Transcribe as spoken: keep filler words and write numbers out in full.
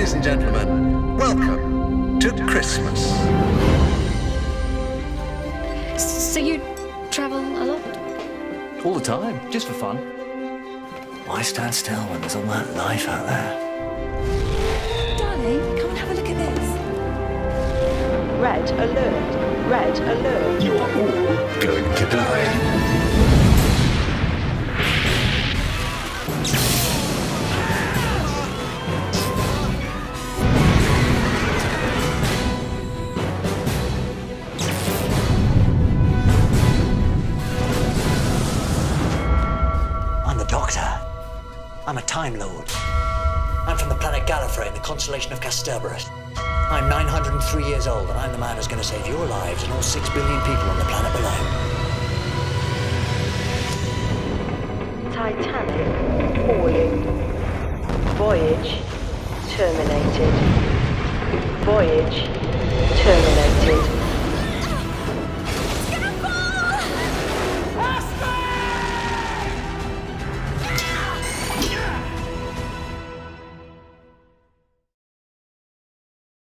Ladies and gentlemen, welcome to Christmas. So you travel a lot? All the time, just for fun. Why stand still when there's all that life out there? Darling, come and have a look at this. Red alert, red alert. You are all going to die. I'm a Time Lord. I'm from the planet Gallifrey in the constellation of Kasterborous. I'm nine hundred and three years old, and I'm the man who's going to save your lives and all six billion people on the planet below. Titanic falling. Voyage terminated. Voyage terminated.